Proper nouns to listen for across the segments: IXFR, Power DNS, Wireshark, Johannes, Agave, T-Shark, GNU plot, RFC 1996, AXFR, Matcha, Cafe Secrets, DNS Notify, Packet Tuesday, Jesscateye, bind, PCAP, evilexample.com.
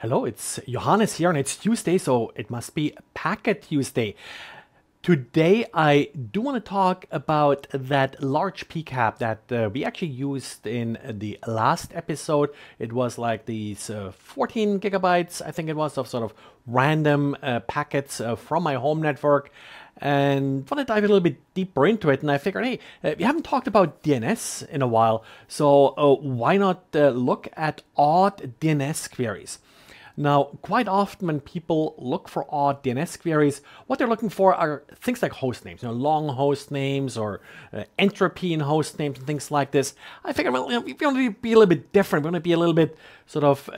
Hello, it's Johannes here, and it's Tuesday, so it must be Packet Tuesday. Today I do want to talk about that large PCAP that we actually used in the last episode. It was like these 14 gigabytes, I think it was, of sort of random packets from my home network. And want to dive a little bit deeper into it, and I figured, hey, we haven't talked about DNS in a while, so why not look at odd DNS queries? Now, quite often when people look for odd DNS queries, what they're looking for are things like host names, you know, long host names or entropy in host names and things like this. I figured, well, you know, we want to be a little bit different. We want to be a little bit sort of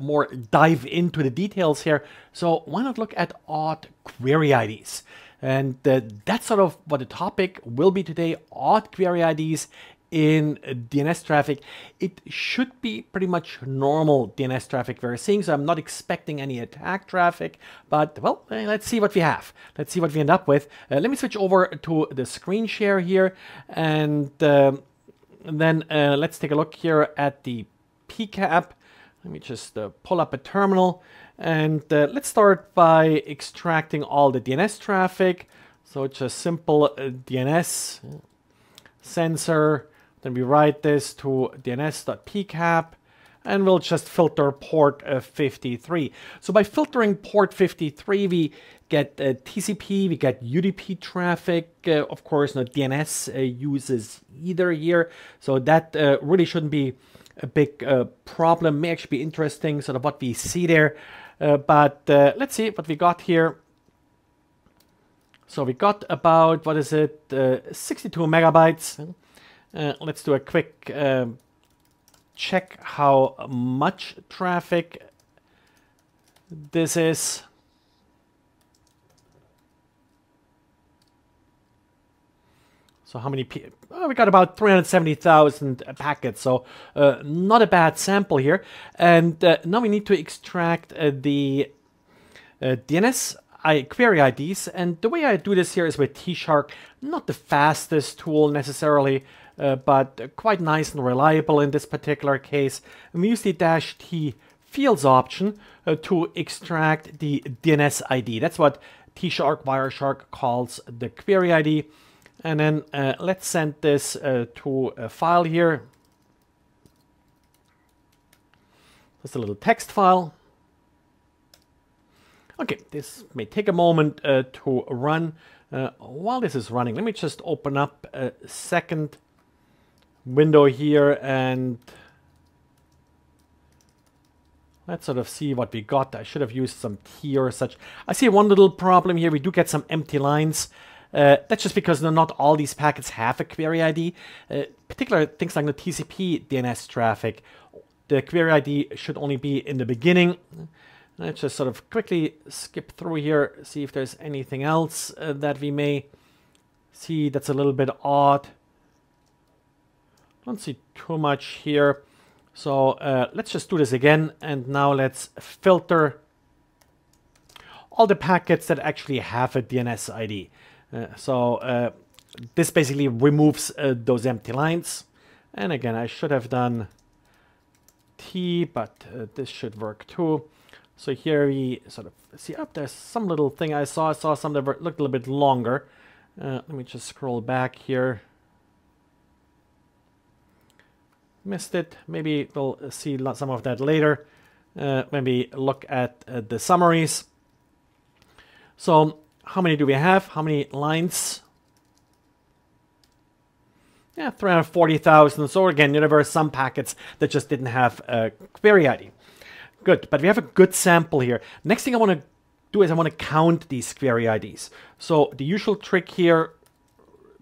more dive into the details here. So why not look at odd query IDs? And that's sort of what the topic will be today, odd query IDs in DNS traffic. It should be pretty much normal DNS traffic we're seeing, so I'm not expecting any attack traffic, but, well, let's see what we have. Let's see what we end up with. Let me switch over to the screen share here, and then let's take a look here at the PCAP. Let me just pull up a terminal, and let's start by extracting all the DNS traffic. So it's a simple DNS sensor. Then we write this to DNS.pcap, and we'll just filter port 53. So by filtering port 53, we get TCP, we get UDP traffic. Of course, no DNS uses either here, so that really shouldn't be a big problem. May actually be interesting, sort of what we see there. But let's see what we got here. So we got about, what is it, 62 megabytes. Let's do a quick check how much traffic this is. So how many people? Oh, we got about 370,000 packets, so not a bad sample here. And now we need to extract the DNS query IDs. And the way I do this here is with T-Shark. Not the fastest tool necessarily, but quite nice and reliable in this particular case. And we use the -T fields option to extract the DNS ID. That's what T-Shark Wireshark calls the query ID. And then let's send this to a file here. Just a little text file. Okay, this may take a moment to run. While this is running, let me just open up a second window here, and let's sort of see what we got. I should have used some T or such. I see one little problem here. We do get some empty lines. That's just because not all these packets have a query ID. Particular things like the TCP DNS traffic, the query ID should only be in the beginning. Let's just sort of quickly skip through here, see if there's anything else that we may see that's a little bit odd. Don't see too much here. So let's just do this again, and now let's filter all the packets that actually have a DNS ID. So this basically removes those empty lines. And again, I should have done T, but this should work too. So here we sort of see up there's some little thing I saw. I saw some that looked a little bit longer. Let me just scroll back here. Missed it. Maybe we'll see some of that later. Maybe look at the summaries. So how many do we have? How many lines? Yeah, 340,000. So again, there were some packets that just didn't have a query ID. Good, but we have a good sample here. Next thing I want to do is I want to count these query IDs. So the usual trick here,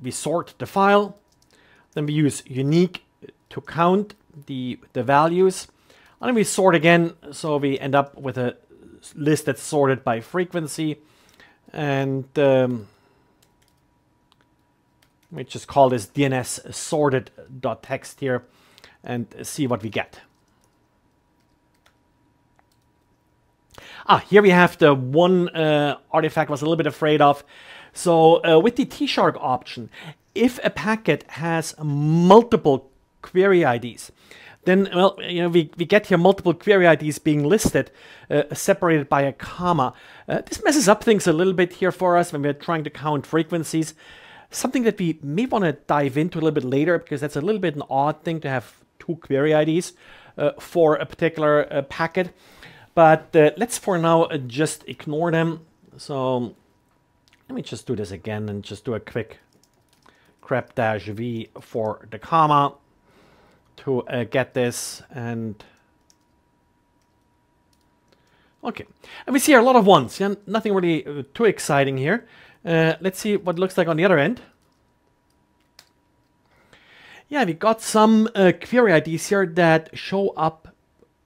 we sort the file, then we use unique to count the values, and then we sort again, so we end up with a list that's sorted by frequency. And we just call this DNS sorted.txt here and see what we get. Ah, here we have the one artifact I was a little bit afraid of. So with the T-Shark option, if a packet has multiple query IDs, then, well, you know, we get here multiple query IDs being listed, separated by a comma. This messes up things a little bit here for us when we're trying to count frequencies. Something that we may want to dive into a little bit later, because that's a little bit an odd thing to have two query IDs for a particular packet. But let's for now just ignore them. So let me just do this again and just do a quick grep -v for the comma to get this. And okay, and we see a lot of ones. Yeah, nothing really too exciting here. Let's see what it looks like on the other end. Yeah, we got some query IDs here that show up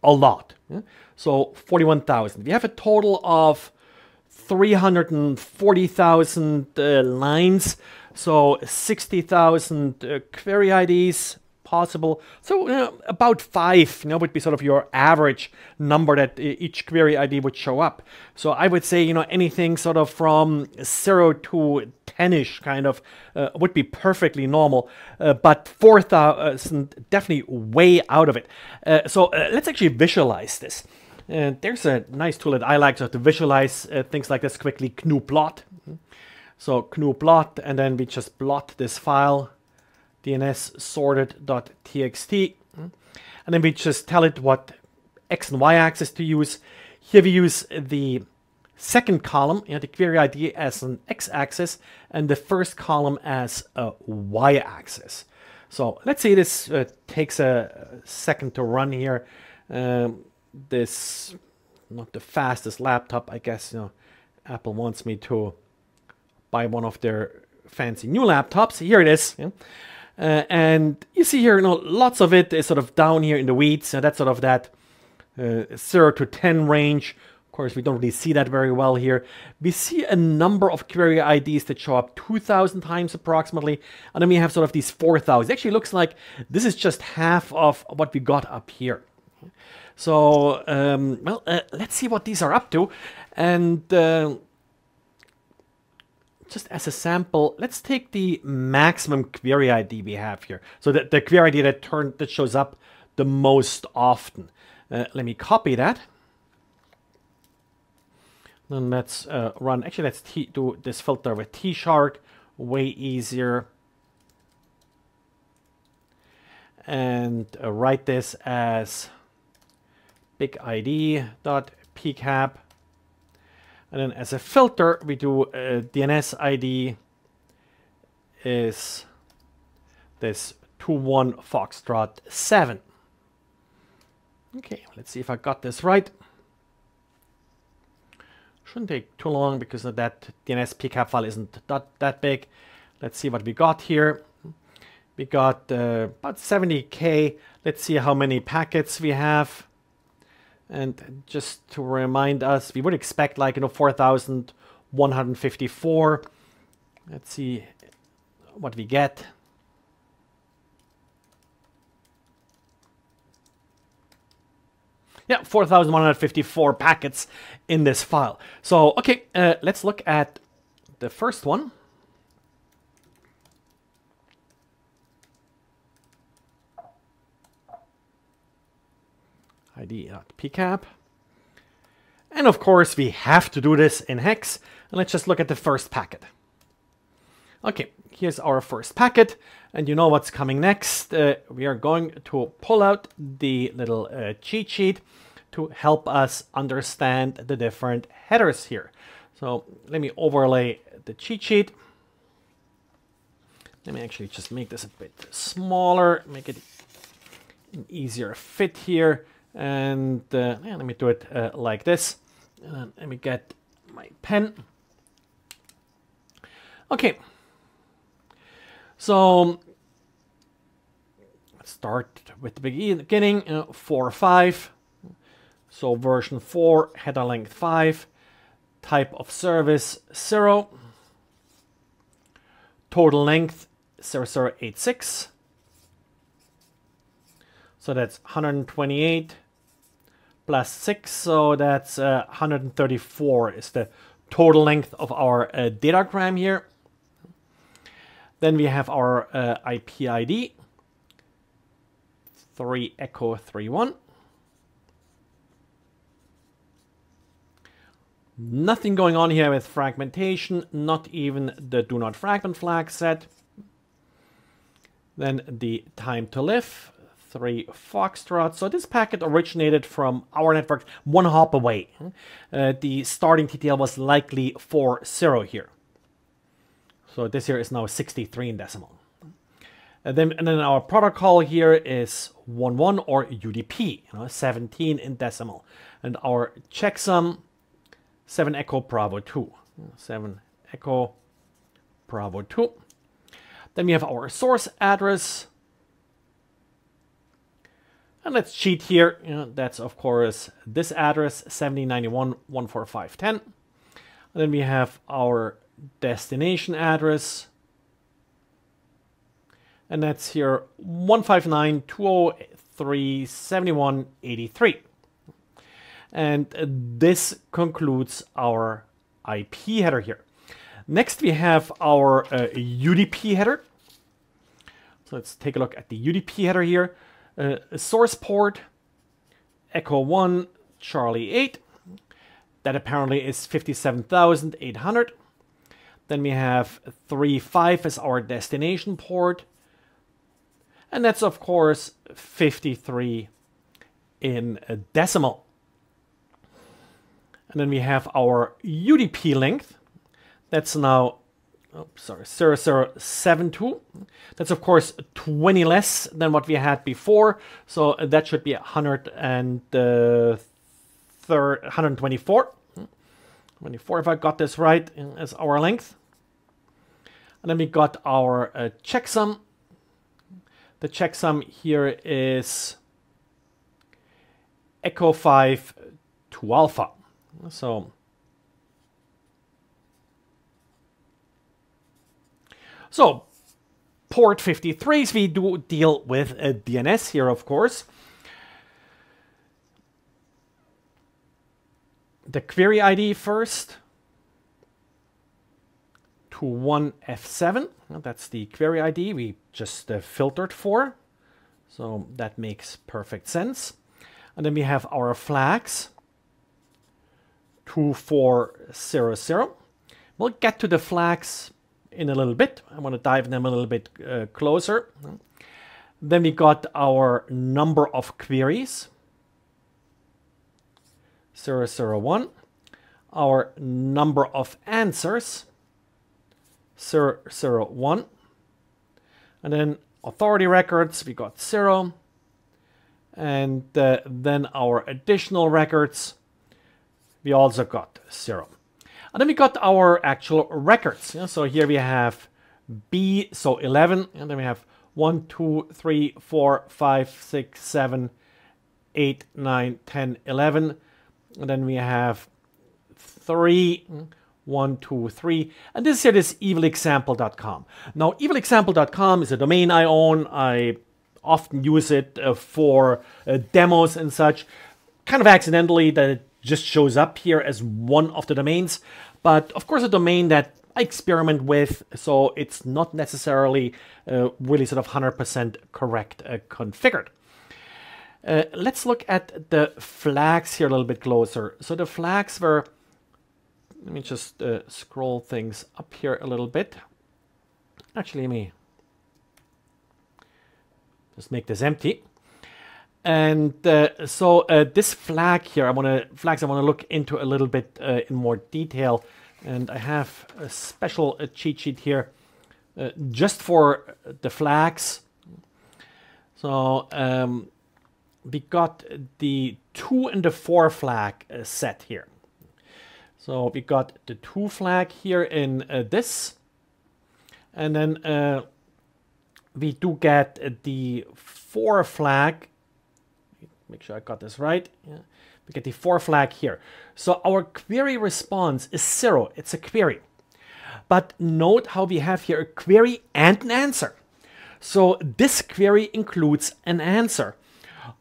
a lot. Yeah? So 41,000. We have a total of 340,000 lines. So 60,000 query IDs possible. So about 5, you know, would be sort of your average number that each query ID would show up. So I would say, you know, anything sort of from 0 to 10-ish kind of would be perfectly normal, but 4,000 definitely way out of it. So let's actually visualize this. There's a nice tool that I like to visualize things like this quickly, GNU plot. So GNU plot, and then we just plot this file, DNS sorted.txt, and then we just tell it what X and Y axis to use. Here we use the second column, you know, the query ID as an X axis, and the first column as a Y axis. So let's see, this takes a second to run here. This not the fastest laptop, I guess. You know, Apple wants me to buy one of their fancy new laptops. Here it is. Yeah. And you see here, you know, lots of it is sort of down here in the weeds. So that's sort of that 0 to 10 range. Of course, we don't really see that very well here. We see a number of query IDs that show up 2,000 times approximately. And then we have sort of these 4,000. Actually, looks like this is just half of what we got up here. So, well, let's see what these are up to. And just as a sample, let's take the maximum query ID we have here. So the query ID that shows up the most often. Let me copy that. Then let's run. Actually, let's do this filter with T-Shark. Way easier. And write this as big ID.pcap, and then as a filter we do DNS ID is this 21 Foxtrot 7. Okay, let's see if I got this right. Shouldn't take too long because that DNS pcap file isn't that big. Let's see what we got here. We got about 70K. Let's see how many packets we have. And just to remind us, we would expect, like, you know, 4,154. Let's see what we get. Yeah, 4,154 packets in this file. So, okay, let's look at the first one. ID.pcap. And of course, we have to do this in hex. And let's just look at the first packet. Okay, here's our first packet. And you know what's coming next. We are going to pull out the little cheat sheet to help us understand the different headers here. So let me overlay the cheat sheet. Let me actually just make this a bit smaller, make it an easier fit here. And yeah, let me do it like this. Let me get my pen. Okay. So let's start with the beginning. 4.5. So version 4, header length 5, type of service 0, total length 0086. So that's 128 plus 6, so that's 134 is the total length of our datagram here. Then we have our IP ID, 3 echo 3.1. Nothing going on here with fragmentation, not even the do not fragment flag set. Then the time to live, 3 foxtrot. So this packet originated from our network one hop away. The starting TTL was likely 40 here. So this here is now 63 in decimal. And then our protocol here is 11 or UDP, 17 in decimal. And our checksum, 7 echo Bravo 2. 7 echo Bravo 2. Then we have our source address. And let's cheat here. That's, of course, this address, 7091.145.10. And then we have our destination address. And that's here, 159.203.71.83. And this concludes our IP header here. Next, we have our UDP header. So let's take a look at the UDP header here. Source port, echo 1, Charlie 8. That apparently is 57,800. Then we have 35 as our destination port. And that's, of course, 53 in decimal. And then we have our UDP length. That's now, 0072. That's, of course, 20 less than what we had before. So that should be 124. 24, if I got this right, is our length. And then we got our checksum. The checksum here is echo 5 to alpha. So port 53, we do deal with a DNS here, of course. The query ID first, 21F7. That's the query ID we just filtered for. So that makes perfect sense. And then we have our flags, 2400. We'll get to the flags in a little bit. I want to dive in them a little bit closer. Then we got our number of queries, 001. Our number of answers, 001. And then authority records, we got 0. And then our additional records, we also got 0. And then we got our actual records. So here we have B, so 11. And then we have 1, 2, 3, 4, 5, 6, 7, 8, 9, 10, 11. And then we have 3, 1, 2, 3. And this here is evilexample.com. Now, evilexample.com is a domain I own. I often use it for demos and such. Kind of accidentally, that it just shows up here as one of the domains, but of course a domain that I experiment with, so it's not necessarily really sort of 100% correct configured. Let's look at the flags here a little bit closer. So the flags were, let me just scroll things up here a little bit. Actually, let me just make this empty. And so this flag here, I want to look into a little bit in more detail. And I have a special cheat sheet here just for the flags. So we got the 2 and the 4 flag set here. So we got the 2 flag here in this. And then we do get the 4 flag. Make sure I got this right. Yeah. We get the 4 flag here. So our query response is 0. It's a query. But note how we have here a query and an answer. So this query includes an answer.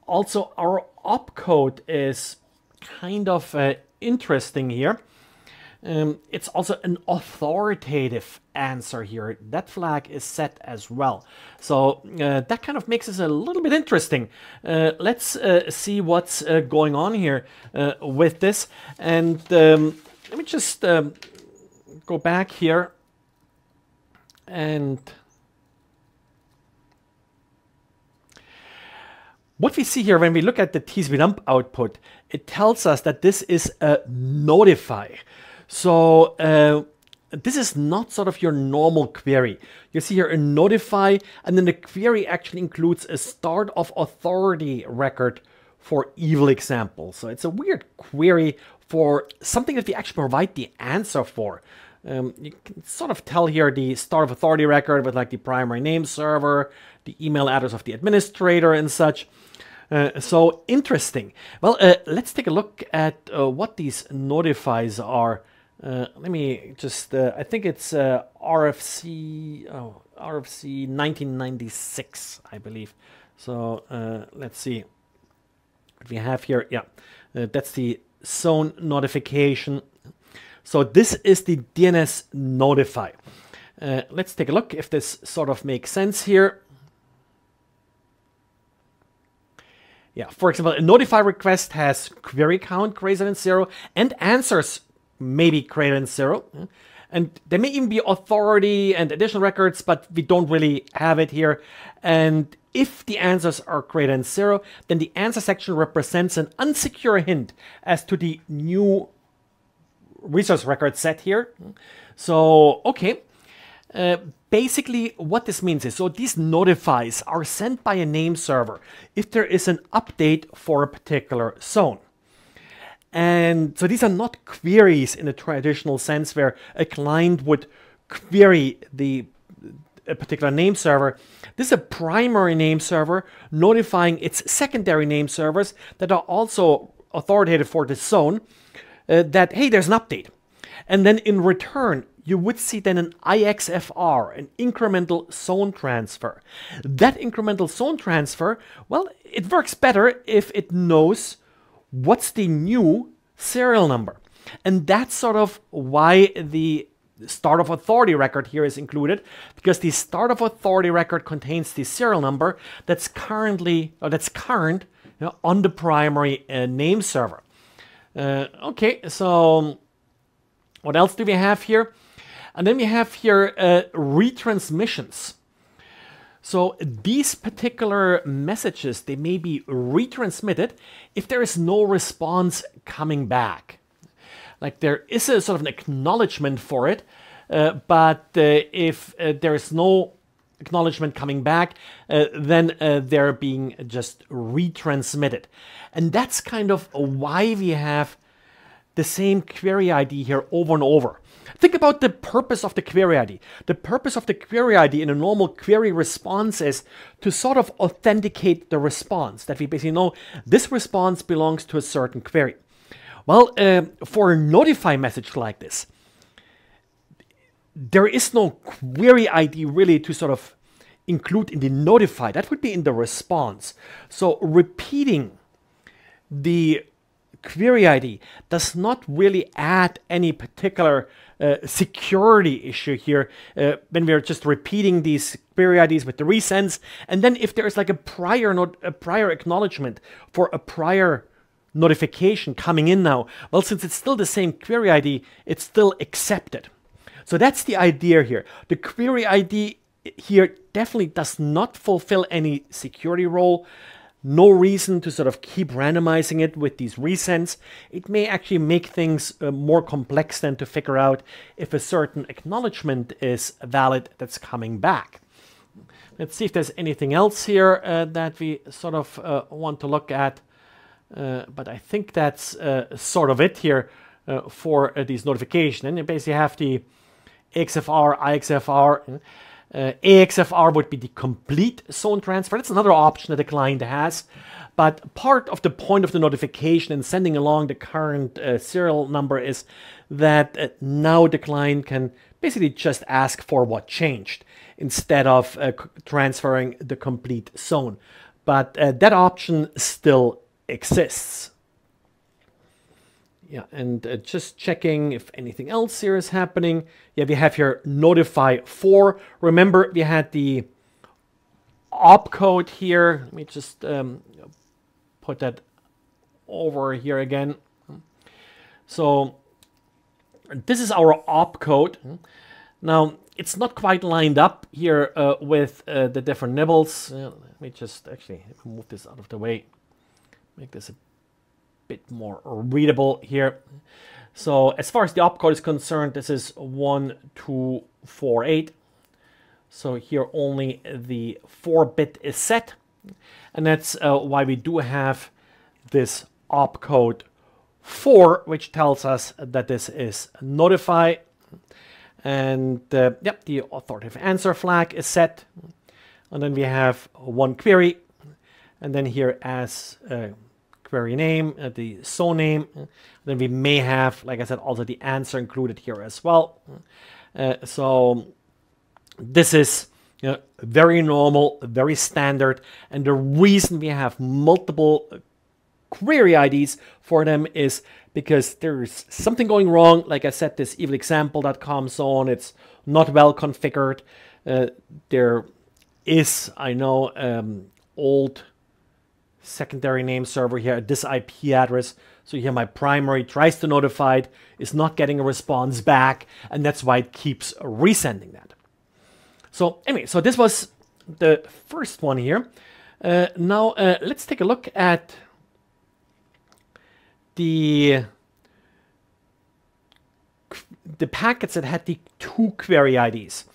Also, our opcode is kind of interesting here. It's also an authoritative answer here. That flag is set as well. So that kind of makes this a little bit interesting. Let's see what's going on here with this. And let me just go back here and... What we see here when we look at the tsvdump output, it tells us that this is a notify. So this is not sort of your normal query. You see here a notify, and then the query actually includes a start of authority record for evil example. So it's a weird query for something that we actually provide the answer for. You can sort of tell here the start of authority record with like the primary name server, the email address of the administrator and such. So interesting. Well, let's take a look at what these notifies are. Let me just, I think it's RFC 1996, I believe. So let's see what we have here. Yeah, that's the zone notification. So this is the DNS notify. Let's take a look if this sort of makes sense here. Yeah, for example, a notify request has query count greater than 0 and answers maybe greater than 0. And there may even be authority and additional records, but we don't really have it here. And if the answers are greater than 0, then the answer section represents an unsecure hint as to the new resource record set here. So, okay. Basically what this means is, so these notifies are sent by a name server if there is an update for a particular zone. And so these are not queries in the traditional sense where a client would query a particular name server. This is a primary name server notifying its secondary name servers that are also authoritative for this zone. That, hey, there's an update. And then in return, you would see then an IXFR, an incremental zone transfer. That incremental zone transfer, well, it works better if it knows what's the new serial number. And that's sort of why the start of authority record here is included, because the start of authority record contains the serial number that's current, you know, on the primary name server. Okay, so what else do we have here? And then we have here retransmissions. So these particular messages, they may be retransmitted if there is no response coming back. Like there is a sort of an acknowledgement for it, but if there is no acknowledgement coming back, then they're being just retransmitted. And that's kind of why we have the same query ID here over and over. Think about the purpose of the query ID. The purpose of the query ID in a normal query response is to sort of authenticate the response, that we basically know this response belongs to a certain query. Well, for a notify message like this, there is no query ID really to sort of include in the notify. That would be in the response. So repeating the query ID does not really add any particular security issue here when we're just repeating these query IDs with the resends. And then if there is like a prior acknowledgement for a prior notification coming in now, well, since it's still the same query ID, it's still accepted. So that's the idea here. The query ID here definitely does not fulfill any security role. No reason to sort of keep randomizing it with these resends. It may actually make things more complex than to figure out if a certain acknowledgement is valid that's coming back. Let's see if there's anything else here that we sort of want to look at. But I think that's sort of it here for these notifications. And you basically have the XFR, IXFR. AXFR would be the complete zone transfer. That's another option that the client has. But part of the point of the notification and sending along the current serial number is that now the client can basically just ask for what changed instead of transferring the complete zone. But that option still exists. Yeah, and just checking if anything else here is happening. Yeah, we have here notify 4. Remember, we had the opcode here. Let me just put that over here again. So this is our opcode. Now, it's not quite lined up here with the different nibbles. Let me just actually move this out of the way. Make this a bit more readable here. So as far as the opcode is concerned, this is 1248. So here only the 4-bit is set. And that's why we do have this opcode 4, which tells us that this is notify. And yep, the authoritative answer flag is set. And then we have one query. And then here as query name, the so name. Then we may have, like I said, also the answer included here as well. So this is very normal, very standard. And the reason we have multiple query IDs for them is because there's something going wrong. Like I said, this evilexample.com, so on, it's not well configured. There is, I know, old secondary name server here, this IP address. So here my primary tries to notify it, is not getting a response back, and that's why it keeps resending that. So anyway, so this was the first one here. Now let's take a look at the packets that had the 2 query IDs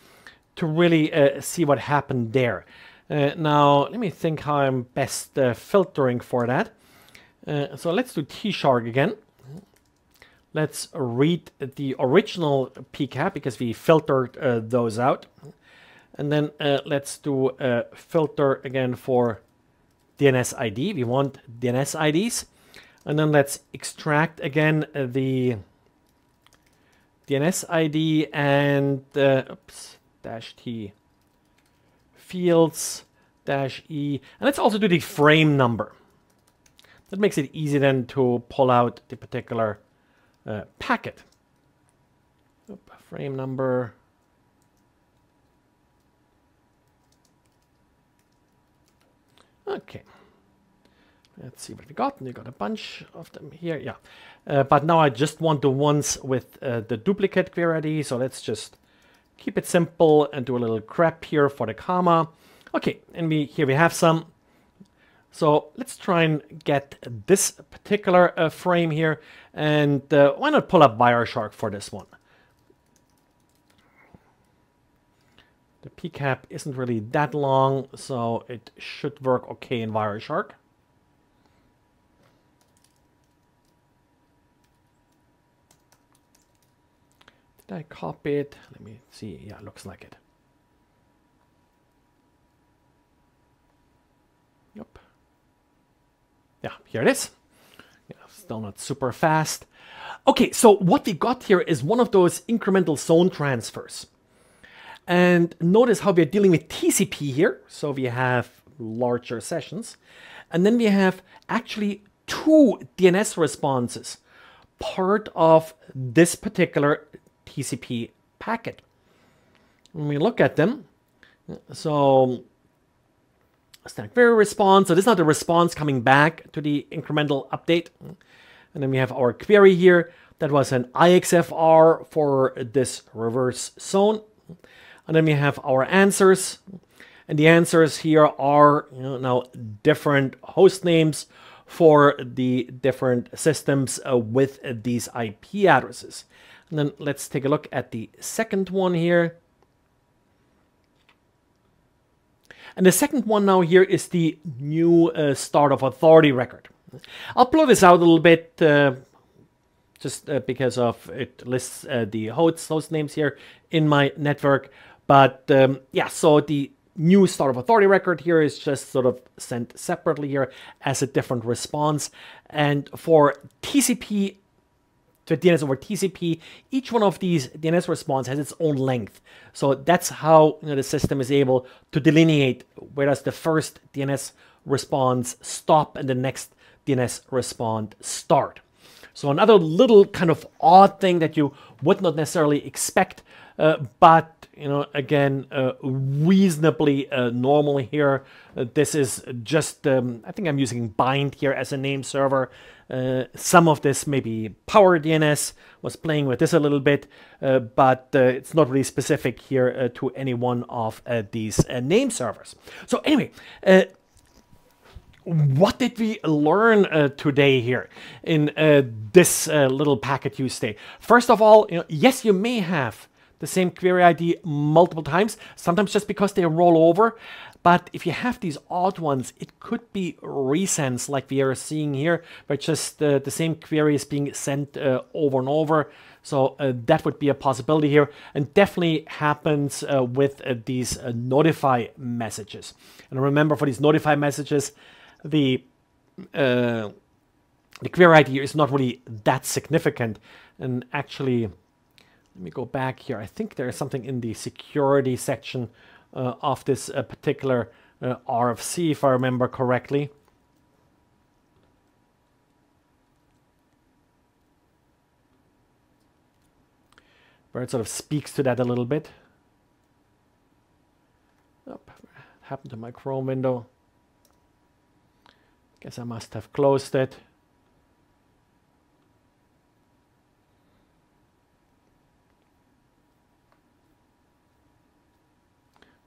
to really see what happened there. Now, let me think how I'm best filtering for that. So let's do T-Shark again. Let's read the original PCAP because we filtered those out. And then let's do filter again for DNS ID. We want DNS IDs. And then let's extract again the DNS ID and oops, -T fields -E, and let's also do the frame number. That makes it easy then to pull out the particular packet. Oop, frame number. Okay. Let's see what we got. We got a bunch of them here. Yeah, but now I just want the ones with the duplicate query ID. So let's just keep it simple and do a little crap here for the comma. Okay, and here we have some. So let's try and get this particular frame here. And why not pull up Wireshark for this one? The PCAP isn't really that long, so it should work okay in Wireshark. Did I copy it? Let me see. Yeah, it looks like it. Yep. Yeah, here it is. Yeah, still not super fast. Okay, so what we got here is one of those incremental zone transfers. And notice how we're dealing with TCP here. So we have larger sessions. And then we have actually 2 DNS responses, part of this particular TCP packet. When we look at them, so stack query response, so this is not the response coming back to the incremental update. And then we have our query here. That was an IXFR for this reverse zone. And then we have our answers. And the answers here are, you know, now different host names for the different systems with these IP addresses. And then let's take a look at the second one here. And the second one now here is the new start of authority record. I'll blow this out a little bit just because of it lists the host names here in my network. But yeah, so the new start of authority record here is just sort of sent separately here as a different response. And for TCP, to DNS over TCP, each one of these DNS response has its own length. So that's how, you know, the system is able to delineate where does the first DNS response stop and the next DNS response start. So another little kind of odd thing that you would not necessarily expect, but you know, again, reasonably normal here. This is just, I think I'm using bind here as a name server. Some of this, maybe Power DNS was playing with this a little bit, but it's not really specific here to any one of these name servers. So anyway, what did we learn today here in this little Packet Tuesday? First of all, you know, yes, you may have the same query ID multiple times, sometimes just because they roll over. But if you have these odd ones, it could be resends, like we are seeing here, but just the same query is being sent over and over. So that would be a possibility here, and definitely happens with these notify messages. And remember, for these notify messages, the query ID is not really that significant. And actually, let me go back here. I think there is something in the security section of this particular RFC, if I remember correctly. Where it sort of speaks to that a little bit. Oh, happened to my Chrome window. Guess I must have closed it.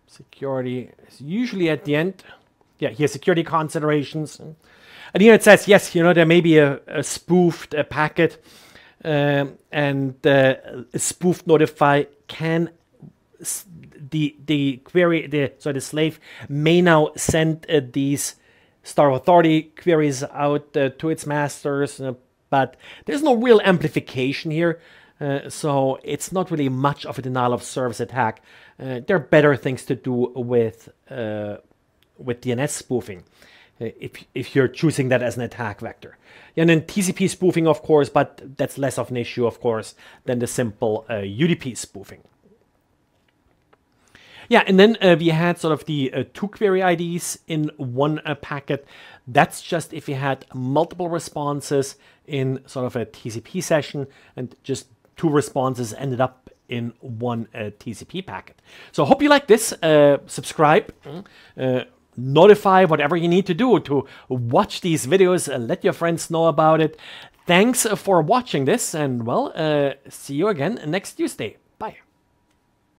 Security is usually at the end. Yeah, here, security considerations. And here it says, yes, you know, there may be a spoofed packet, and a spoofed notify can, the slave may now send these star authority queries out to its masters, but there's no real amplification here. So it's not really much of a denial of service attack. There are better things to do with DNS spoofing, if you're choosing that as an attack vector. And then TCP spoofing, of course, but that's less of an issue, of course, than the simple UDP spoofing. Yeah, and then we had sort of the two query IDs in one packet. That's just if you had multiple responses in sort of a TCP session, and just two responses ended up in one TCP packet. So hope you like this. Subscribe, notify, whatever you need to do to watch these videos, let your friends know about it. Thanks for watching this, and well, see you again next Tuesday.